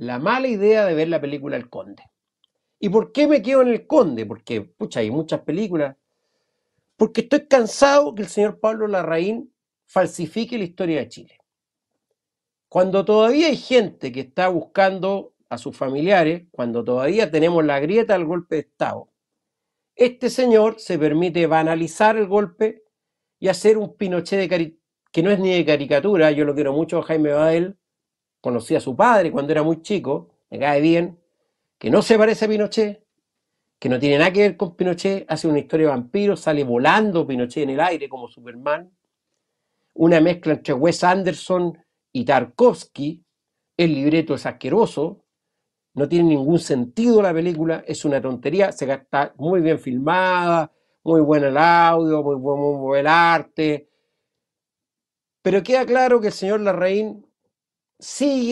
la mala idea de ver la película El Conde. ¿Y por qué me quedo en El Conde? Porque, pucha, hay muchas películas. Porque estoy cansado que el señor Pablo Larraín falsifique la historia de Chile. Cuando todavía hay gente que está buscando a sus familiares, cuando todavía tenemos la grieta del golpe de Estado, este señor se permite banalizar el golpe y hacer un Pinochet que no es ni de caricatura. Yo lo quiero mucho a Jaime Bael, conocí a su padre cuando era muy chico, me cae bien, que no se parece a Pinochet, que no tiene nada que ver con Pinochet, hace una historia de vampiros, sale volando Pinochet en el aire como Superman, una mezcla entre Wes Anderson y Tarkovsky, el libreto es asqueroso, no tiene ningún sentido la película, es una tontería, está muy bien filmada, muy bueno el audio, muy buen el arte, pero queda claro que el señor Larraín sigue